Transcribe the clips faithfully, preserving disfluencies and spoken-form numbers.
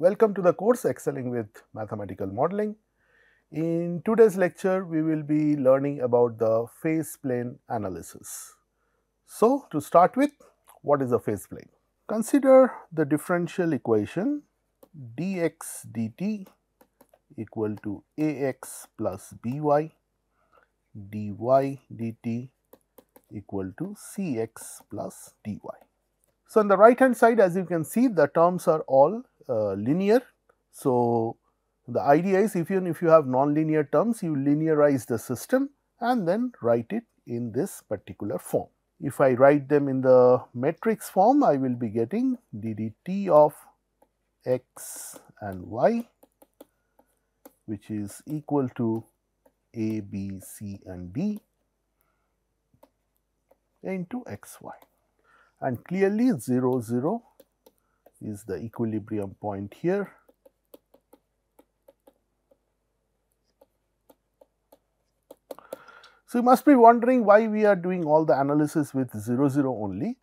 Welcome to the course Excelling with Mathematical Modeling. In today's lecture, we will be learning about the phase plane analysis. So, to start with, what is a phase plane? Consider the differential equation dx dt equal to ax plus by, dy dt equal to cx plus dy. So, on the right hand side, as you can see, the terms are all uh, linear. So, the idea is if you, if you have nonlinear terms, you linearize the system and then write it in this particular form. If I write them in the matrix form, I will be getting ddt of x and y, which is equal to a, b, c and d into x, y. And clearly zero, zero is the equilibrium point here. So, you must be wondering why we are doing all the analysis with zero, zero only.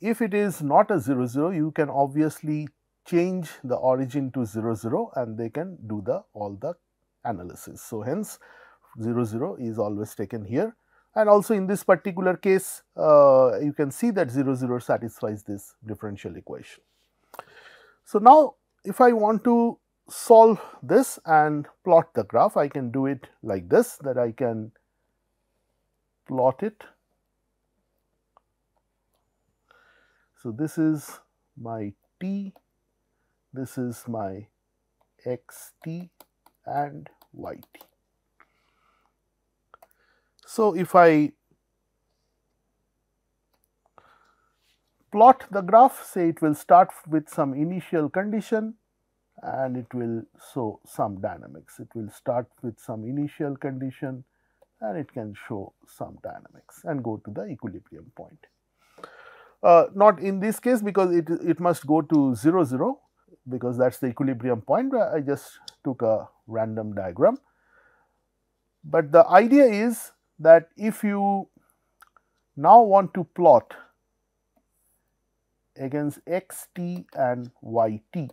If it is not a zero, zero, you can obviously change the origin to zero, zero and they can do the all the analysis. So, hence zero, zero is always taken here. And also in this particular case, uh, you can see that zero, zero satisfies this differential equation. So, now if I want to solve this and plot the graph, I can do it like this, that I can plot it. So, this is my t, this is my xt and yt. So, if I plot the graph, say it will start with some initial condition and it will show some dynamics. It will start with some initial condition and it can show some dynamics and go to the equilibrium point. Uh, not in this case, because it, it must go to zero, zero, because that is the equilibrium point. I just took a random diagram. But the idea is that if you now want to plot against xt and yt,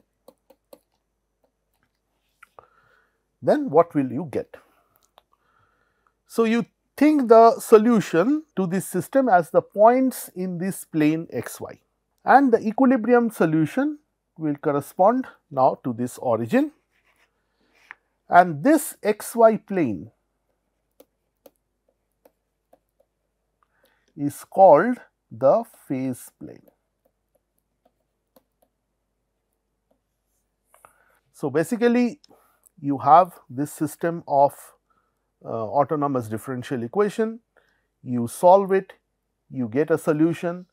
then what will you get? So, you think the solution to this system as the points in this plane xy, and the equilibrium solution will correspond now to this origin, and this xy plane is called the phase plane. So, basically you have this system of uh, autonomous differential equation, you solve it, you get a solution,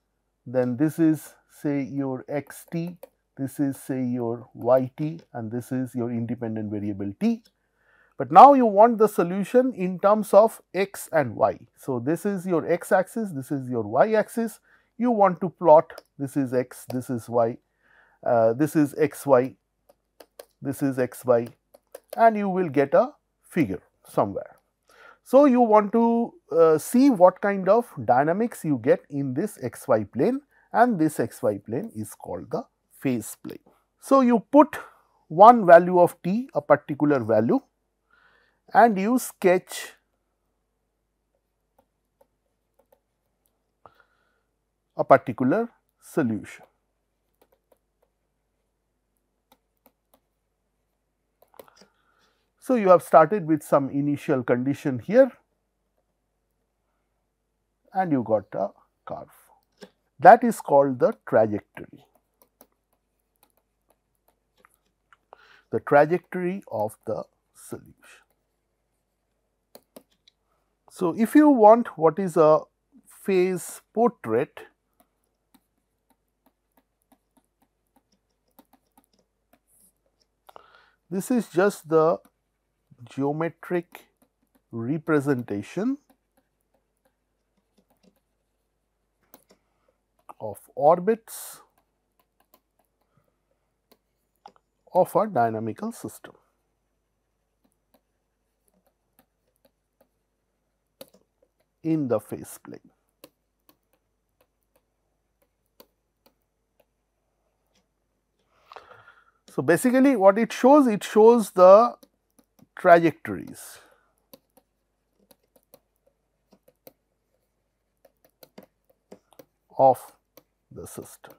then this is say your xt, this is say your yt and this is your independent variable t. But now you want the solution in terms of x and y. So, this is your x axis, this is your y axis, you want to plot this is x, this is y, uh, this is xy, this is xy, and you will get a figure somewhere. So, you want to uh, see what kind of dynamics you get in this xy plane, and this xy plane is called the phase plane. So, you put one value of t, a particular value, and you sketch a particular solution. So, you have started with some initial condition here and you got a curve. That is called the trajectory, the trajectory of the solution. So, if you want what is a phase portrait, this is just the geometric representation of orbits of a dynamical system. In the phase plane. So, basically what it shows, it shows the trajectories. Of the system.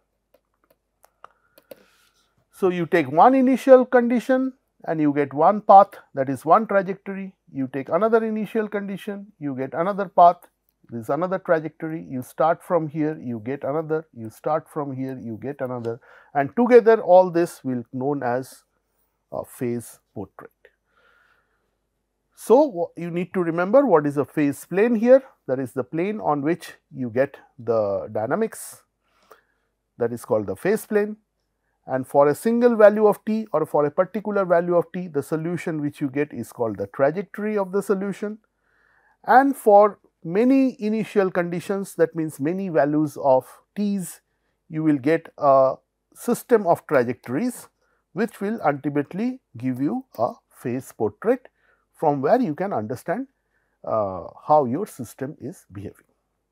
So, you take one initial condition and you get one path, that is one trajectory, you take another initial condition, you get another path, this is another trajectory, you start from here, you get another, you start from here, you get another, and together all this will be known as a phase portrait. So, you need to remember what is a phase plane here, that is the plane on which you get the dynamics, that is called the phase plane, and for a single value of t or for a particular value of t, the solution which you get is called the trajectory of the solution, and for many initial conditions, that means many values of t's, you will get a system of trajectories which will ultimately give you a phase portrait, from where you can understand uh, how your system is behaving.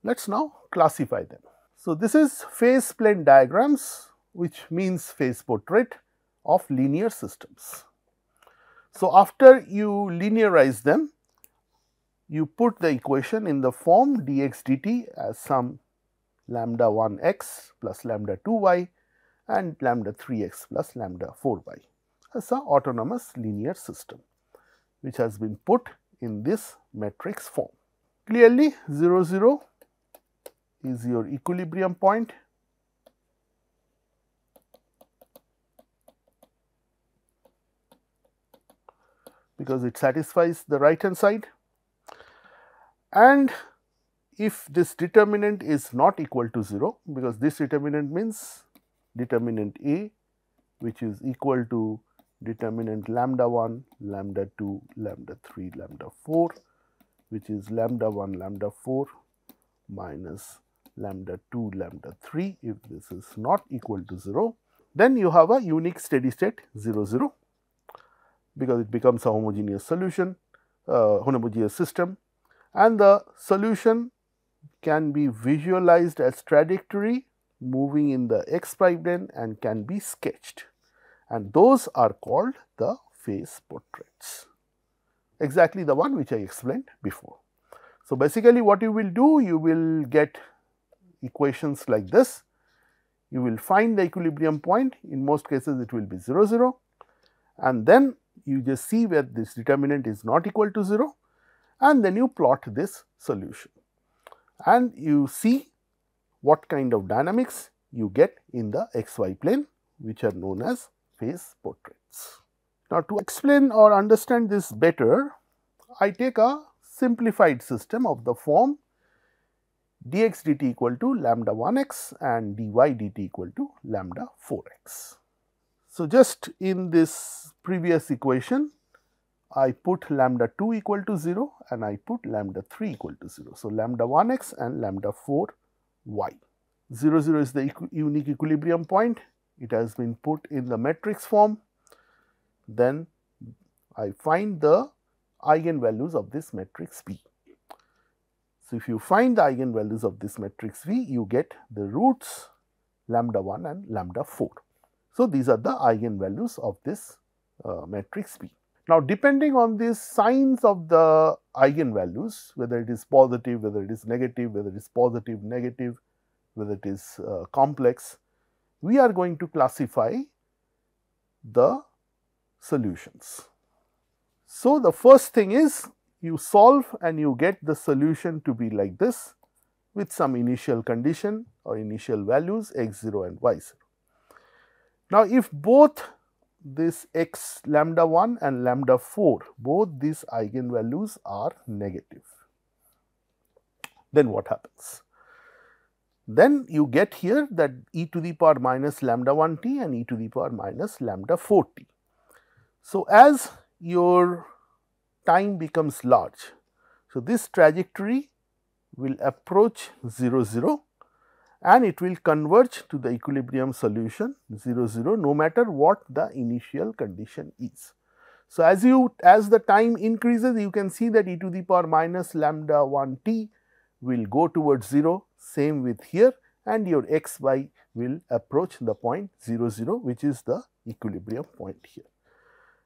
Let us now classify them. So, this is phase plane diagrams, which means phase portrait of linear systems. So, after you linearize them, you put the equation in the form dx dt as some lambda one x plus lambda two y and lambda three x plus lambda four y as an autonomous linear system, which has been put in this matrix form. Clearly, zero, zero is your equilibrium point, because it satisfies the right hand side, and if this determinant is not equal to zero, because this determinant means determinant A, which is equal to determinant lambda one, lambda two, lambda three, lambda four, which is lambda one, lambda four minus lambda two, lambda three. If this is not equal to zero, then you have a unique steady state zero, zero, because it becomes a homogeneous solution, uh, homogeneous system, and the solution can be visualized as trajectory moving in the x prime plane and can be sketched. And those are called the phase portraits, exactly the one which I explained before. So, basically what you will do, you will get equations like this, you will find the equilibrium point, in most cases it will be zero, zero, and then you just see where this determinant is not equal to zero, and then you plot this solution and you see what kind of dynamics you get in the xy plane, which are known as phase portraits. Now, to explain or understand this better, I take a simplified system of the form dx dt equal to lambda one x and dy dt equal to lambda four x. So, just in this previous equation, I put lambda two equal to zero and I put lambda three equal to zero. So, lambda one x and lambda four y. zero, zero is the equ- unique equilibrium point. It has been put in the matrix form, then I find the eigenvalues of this matrix V. So, if you find the eigenvalues of this matrix V, you get the roots lambda one and lambda four. So, these are the eigenvalues of this uh, matrix V. Now, depending on these signs of the eigenvalues, whether it is positive, whether it is negative, whether it is positive, negative, whether it is uh, complex, we are going to classify the solutions. So, the first thing is you solve and you get the solution to be like this with some initial condition or initial values x zero and y zero. Now, if both this x lambda one and lambda four, both these eigenvalues are negative, then what happens? Then you get here that e to the power minus lambda one t and e to the power minus lambda four t. So, as your time becomes large, so this trajectory will approach zero, zero and it will converge to the equilibrium solution zero, zero no matter what the initial condition is. So, as you as the time increases, you can see that e to the power minus lambda one t will go towards zero, same with here, and your x y will approach the point zero, zero, which is the equilibrium point here.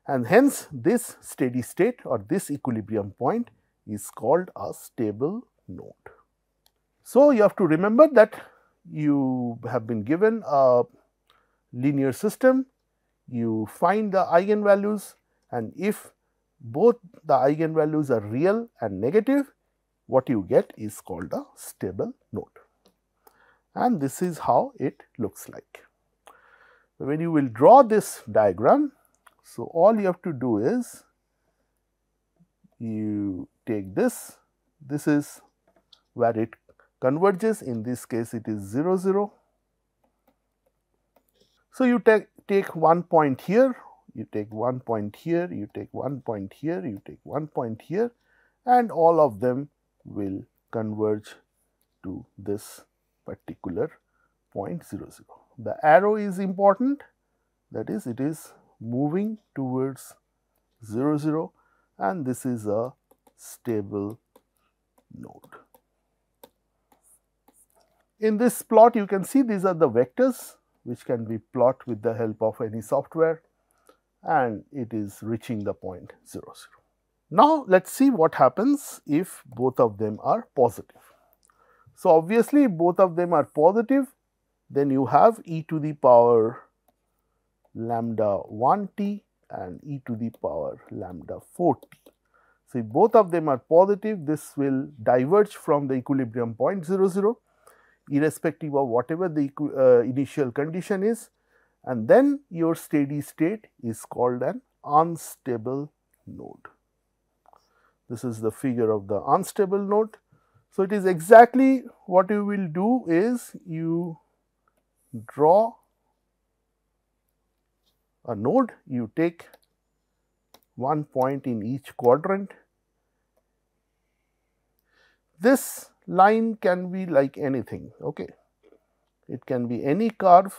And hence, this steady state or this equilibrium point is called a stable node. So, you have to remember that you have been given a linear system, you find the eigenvalues, and if both the eigenvalues are real and negative, what you get is called a stable node. And this is how it looks like. When you will draw this diagram, so all you have to do is you take this, this is where it converges, in this case it is zero, zero. So, you take, take one point here, you take one point here, you take one point here, you take one point here, and all of them will converge to this particular point zero, zero. The arrow is important, that is, it is moving towards zero, zero, and this is a stable node. In this plot, you can see these are the vectors which can be plotted with the help of any software, and it is reaching the point zero, zero. Now, let us see what happens if both of them are positive. So, obviously, both of them are positive, then you have e to the power lambda one t and e to the power lambda four t. So, if both of them are positive, this will diverge from the equilibrium point zero, zero, irrespective of whatever the uh, initial condition is, and then your steady state is called an unstable node. This is the figure of the unstable node. So, it is exactly what you will do is you draw a node, you take one point in each quadrant. This line can be like anything, okay. It can be any curve.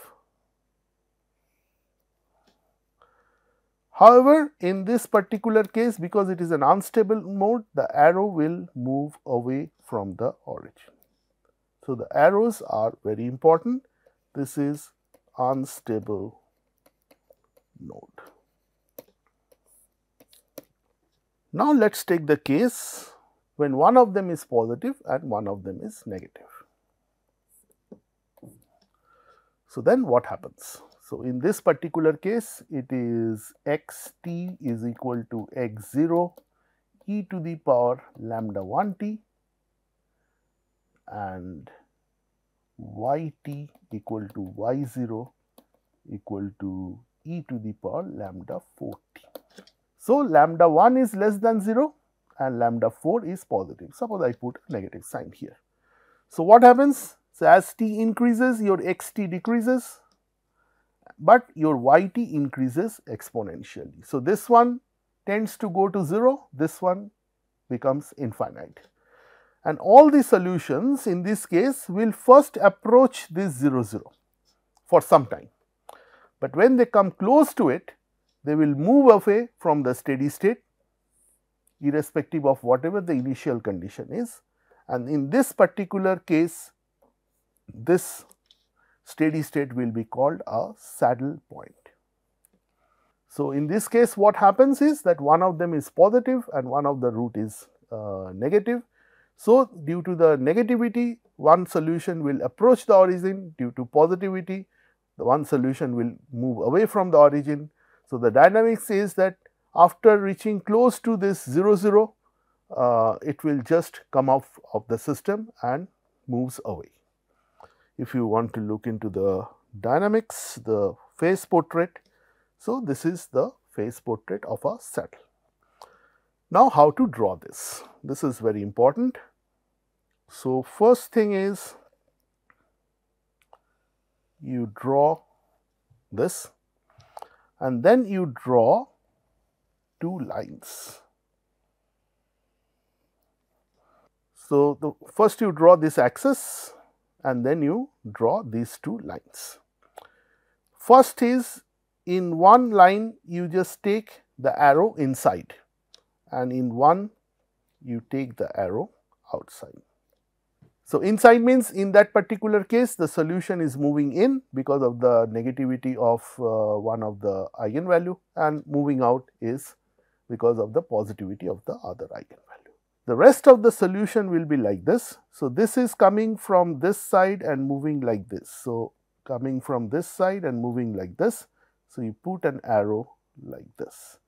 However, in this particular case, because it is an unstable node, the arrow will move away from the origin. So, the arrows are very important. This is unstable node. Now, let us take the case when one of them is positive and one of them is negative. So, then what happens? So, in this particular case, it is x t is equal to x zero e to the power lambda one t and y t equal to y zero equal to e to the power lambda four t. So, lambda one is less than zero and lambda four is positive. Suppose I put a negative sign here. So, what happens? So, as t increases, your x t decreases, but your yt increases exponentially. So, this one tends to go to zero, this one becomes infinite. And all the solutions in this case will first approach this zero, zero for some time. But when they come close to it, they will move away from the steady state irrespective of whatever the initial condition is. And in this particular case, this steady state will be called a saddle point. So, in this case what happens is that one of them is positive and one of the root is uh, negative. So, due to the negativity, one solution will approach the origin, due to positivity, the one solution will move away from the origin. So, the dynamic says that after reaching close to this zero, zero, uh, it will just come off of the system and moves away. If you want to look into the dynamics, the phase portrait. So, this is the phase portrait of a saddle. Now, how to draw this? This is very important. So, first thing is you draw this and then you draw two lines. So, the first you draw this axis, and then you draw these two lines. First is in one line you just take the arrow inside and in one you take the arrow outside. So, inside means in that particular case the solution is moving in because of the negativity of uh, one of the eigenvalue, and moving out is because of the positivity of the other eigenvalue. The rest of the solution will be like this. So, this is coming from this side and moving like this. So, coming from this side and moving like this. So, you put an arrow like this.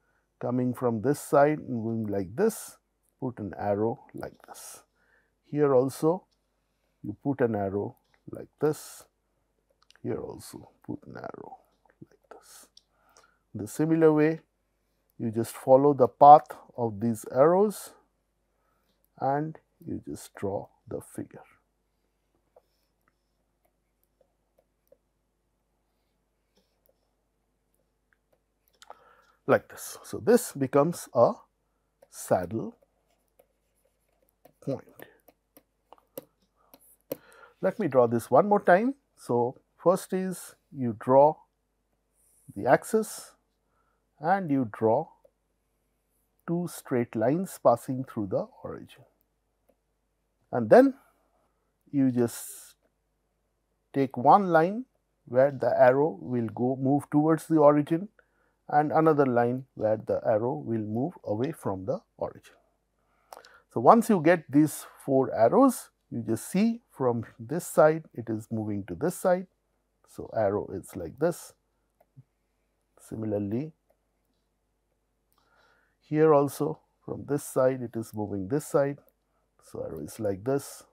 Coming from this side and moving like this, put an arrow like this. Here also you put an arrow like this, here also put an arrow like this. The similar way, you just follow the path of these arrows and you just draw the figure. Like this. So, this becomes a saddle point. Let me draw this one more time. So, first is you draw the axis and you draw two straight lines passing through the origin, and then you just take one line where the arrow will go move towards the origin and another line where the arrow will move away from the origin. So, once you get these four arrows, you just see from this side it is moving to this side. So, arrow is like this. Similarly, here also from this side it is moving this side. So, arrow is like this.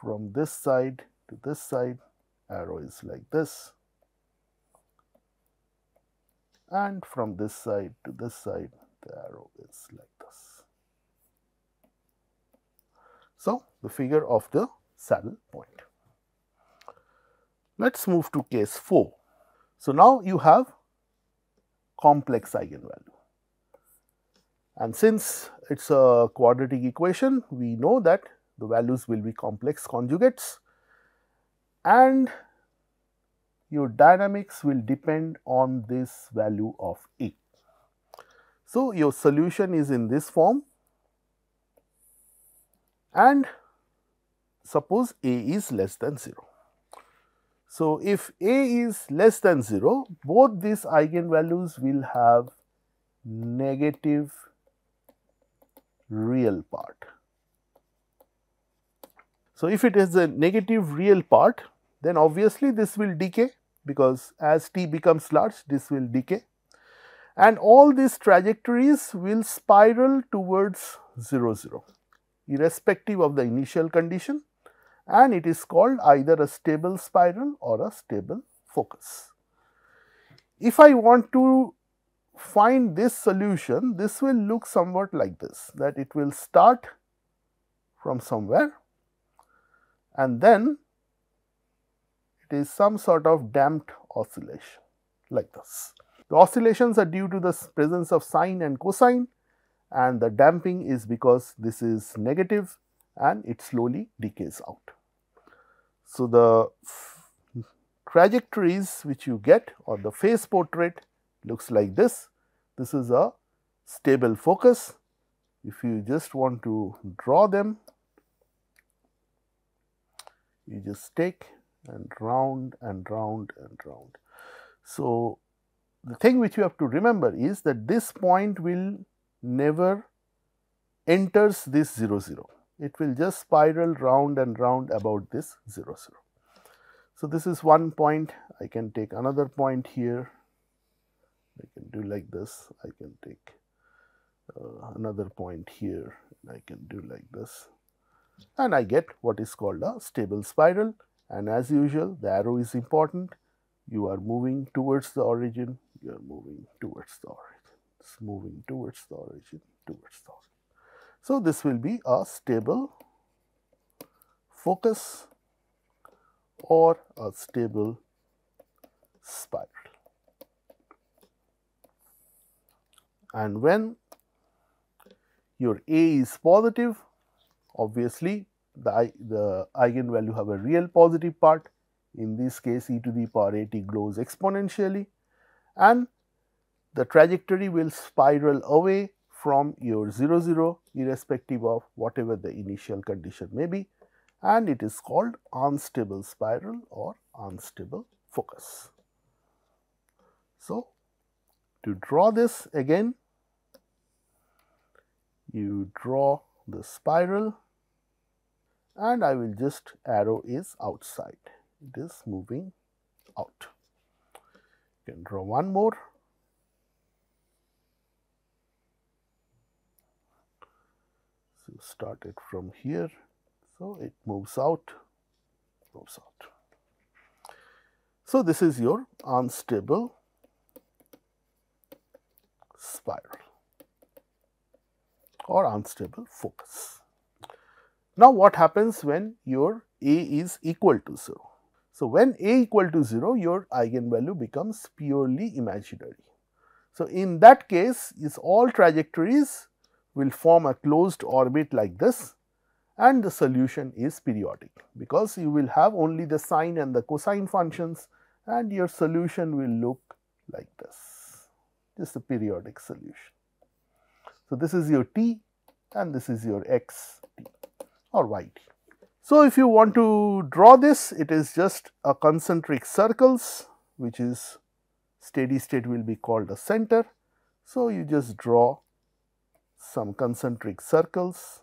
From this side to this side, arrow is like this. And from this side to this side, the arrow is like this. So, the figure of the saddle point. Let us move to case four. So, now you have complex eigenvalue, and since it is a quadratic equation, we know that the values will be complex conjugates, and your dynamics will depend on this value of A. So, your solution is in this form. And suppose A is less than zero. So, if A is less than zero, both these eigenvalues will have negative real part. So, if it is a negative real part, then obviously this will decay, because as t becomes large, this will decay, and all these trajectories will spiral towards zero, zero. Irrespective of the initial condition, and it is called either a stable spiral or a stable focus. If I want to find this solution, this will look somewhat like this, that it will start from somewhere and then it is some sort of damped oscillation like this. The oscillations are due to the presence of sine and cosine, and the damping is because this is negative and it slowly decays out. So, the trajectories which you get, or the phase portrait, looks like this. This is a stable focus. If you just want to draw them, you just take and round and round and round. So, the thing which you have to remember is that this point will never enters this zero, zero. It will just spiral round and round about this zero, zero. So, this is one point. I can take another point here. I can do like this. I can take uh, another point here. I can do like this, and I get what is called a stable spiral. And as usual, the arrow is important. You are moving towards the origin. You are moving towards the origin. moving towards the origin, towards the origin. So, this will be a stable focus or a stable spiral. And when your A is positive, obviously the, the eigenvalue have a real positive part. In this case, e to the power a t grows exponentially, and the trajectory will spiral away from your zero zero irrespective of whatever the initial condition may be, and it is called unstable spiral or unstable focus. So, to draw this again, you draw the spiral and I will just arrow is outside, it is moving out. You can draw one more. So, start it from here. So, it moves out, moves out. So, this is your unstable spiral or unstable focus. Now, what happens when your A is equal to zero? So, when A equal to zero, your eigenvalue becomes purely imaginary. So, in that case, is all trajectories will form a closed orbit like this, and the solution is periodic, because you will have only the sine and the cosine functions and your solution will look like this. This is a periodic solution. So, this is your t and this is your x t or y t. So, if you want to draw this, it is just a concentric circles, which is steady state will be called a center. So, you just draw some concentric circles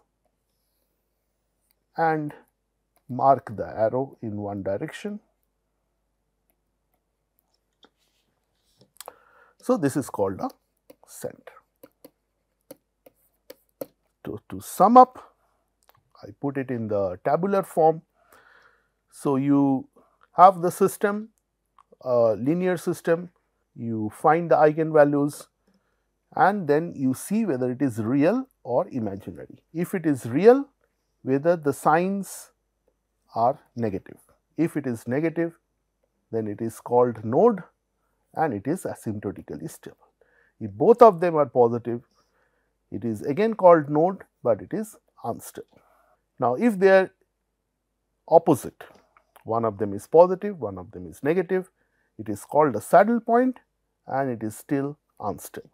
and mark the arrow in one direction. So, this is called a center. To, to sum up, I put it in the tabular form. So, you have the system, a linear system, you find the eigenvalues and then you see whether it is real or imaginary. If it is real, whether the signs are negative. If it is negative, then it is called node and it is asymptotically stable. If both of them are positive, it is again called node, but it is unstable. Now, if they are opposite, one of them is positive, one of them is negative, it is called a saddle point and it is still unstable.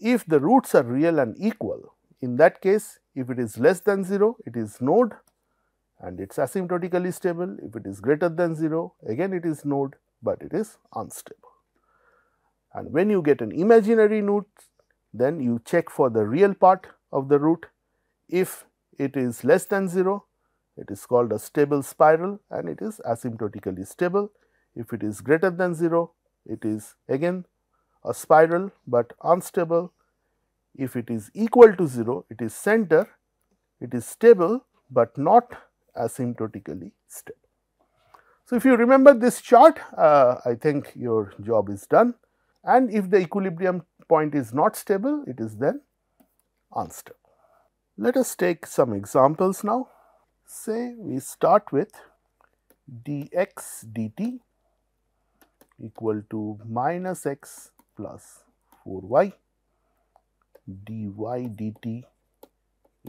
If the roots are real and equal, in that case, if it is less than zero, it is node and it is asymptotically stable. If it is greater than zero, again it is node, but it is unstable. And when you get an imaginary root, then you check for the real part of the root. If it is less than zero, it is called a stable spiral and it is asymptotically stable. If it is greater than zero, it is again a spiral but unstable. If it is equal to zero, it is center, it is stable but not asymptotically stable. So, if you remember this chart, uh, I think your job is done, and if the equilibrium point is not stable, it is then unstable. Let us take some examples now. Say we start with dx dt equal to minus x plus four y. Dy dt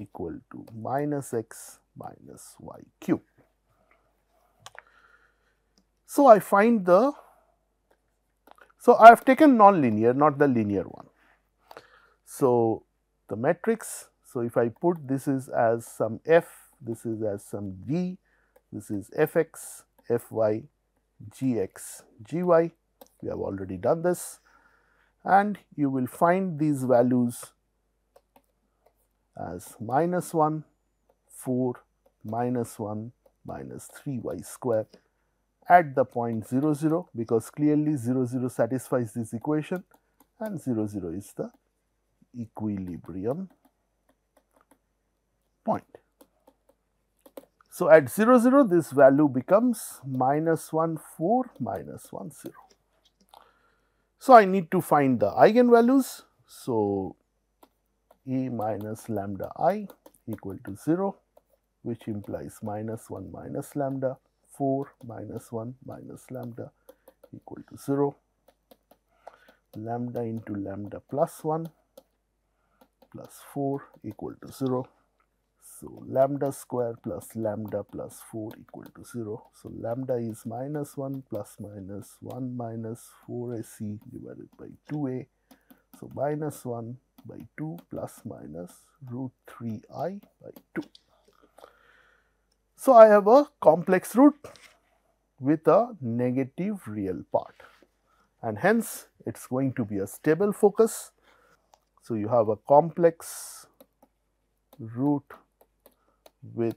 equal to minus x minus y cube. So, I find the, so I have taken non-linear, not the linear one. So, the matrix, so if I put this is as some f, this is as some g, this is fx, fy, gx, gy, we have already done this. And you will find these values as minus one, four, minus one, minus three y square at the point zero, zero, because clearly zero, zero satisfies this equation and zero, zero is the equilibrium point. So, at zero, zero this value becomes minus one, four, minus one, zero. So, I need to find the eigenvalues. So, A minus lambda I equal to zero, which implies minus one minus lambda, four minus one minus lambda equal to zero, lambda into lambda plus one plus four equal to zero. So, lambda square plus lambda plus four equal to zero. So, lambda is minus one plus minus one minus four A C divided by two A. So, minus one by two plus minus root three i by two. So I have a complex root with a negative real part, and hence it's going to be a stable focus. So you have a complex root with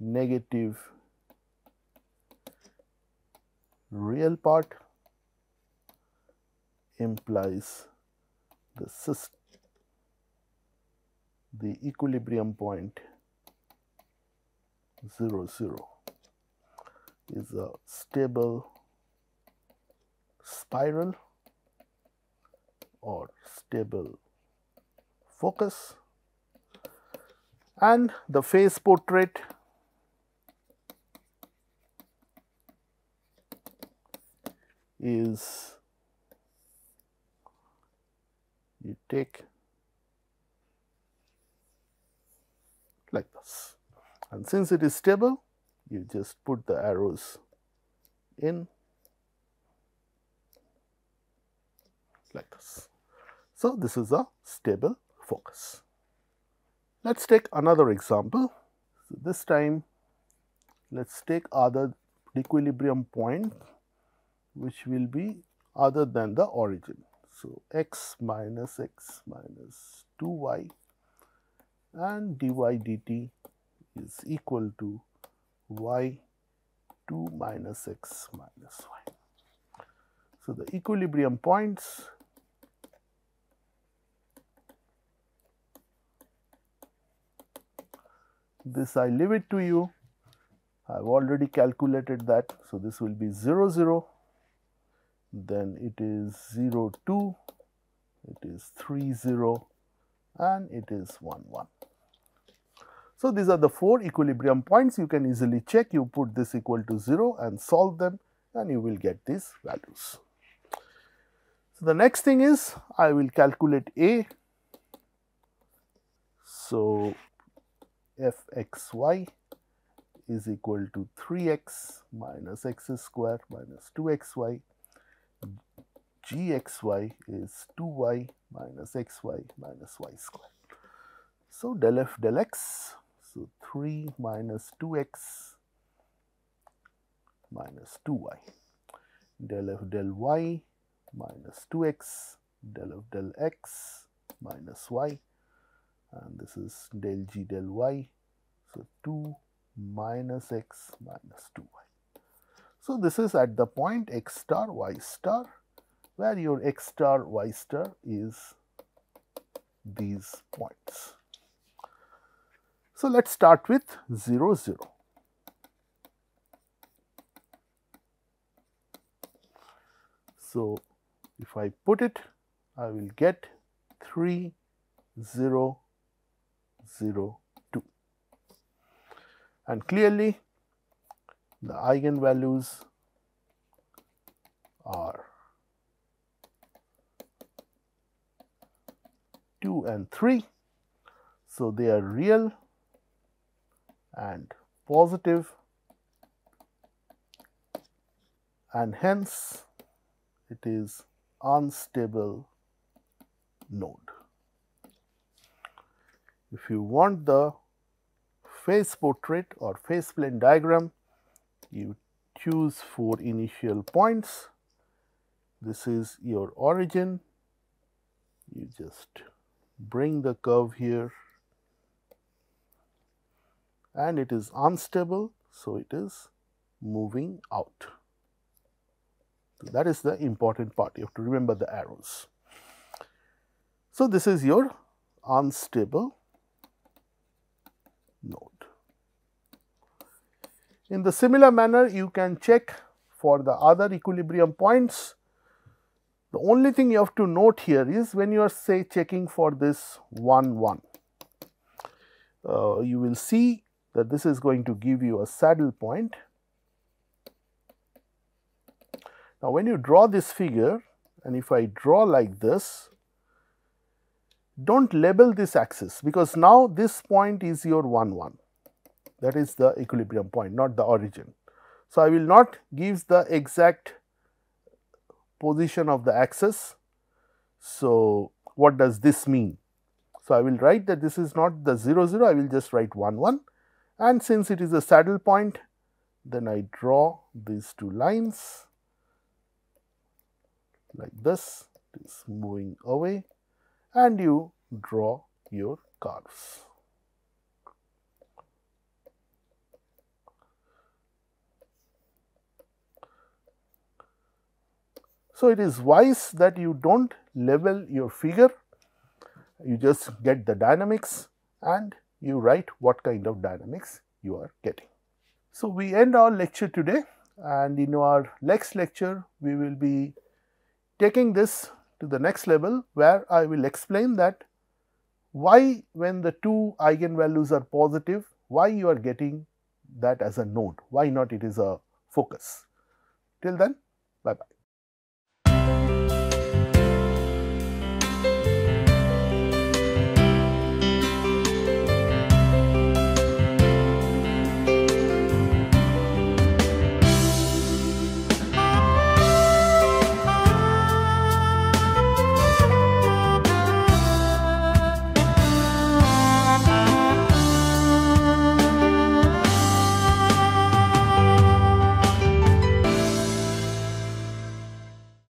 negative real part implies the system, the equilibrium point zero zero is a stable spiral or stable focus, and the phase portrait is you take like this, and since it is stable you just put the arrows in like this. So this is a stable focus. Let's take another example. So this time let's take other equilibrium point which will be other than the origin. So x minus x minus two y and dy dt is equal to y two minus x minus y. So the equilibrium points this I leave it to you. I have already calculated that. So this will be zero zero, then it is zero two, it is three zero, and it is one one. So these are the four equilibrium points. You can easily check, you put this equal to zero and solve them, and you will get these values. So the next thing is I will calculate A. So f x y is equal to three x minus x square minus two x y. G x y is two y minus xy minus y square. So del f del x, so three minus two x minus two y, del f del y minus two x, del f del x minus y, and this is del g del y, so two minus x minus two y. So this is at the point x star y star, where your x star y star is these points. So let's start with zero zero. So if I put it, I will get three zero zero two, and clearly the eigenvalues are two and three, so they are real and positive, and hence it is unstable node. If you want the phase portrait or phase plane diagram, you choose four initial points. This is your origin. You just bring the curve here, and it is unstable, so it is moving out. So that is the important part. You have to remember the arrows. So this is your unstable node. In the similar manner, you can check for the other equilibrium points. The only thing you have to note here is when you are say checking for this one one, uh, you will see that this is going to give you a saddle point. Now when you draw this figure, and if I draw like this, don't label this axis, because now this point is your one one, that is the equilibrium point, not the origin. So I will not give the exact position of the axis. So, what does this mean? So, I will write that this is not the zero zero, I will just write one one, and since it is a saddle point, then I draw these two lines like this, it is moving away, and you draw your curves. So, it is wise that you do not level your figure, you just get the dynamics and you write what kind of dynamics you are getting. So, we end our lecture today, and in our next lecture, we will be taking this to the next level, where I will explain that why when the two eigenvalues are positive, why you are getting that as a node, why not it is a focus. Till then, bye bye.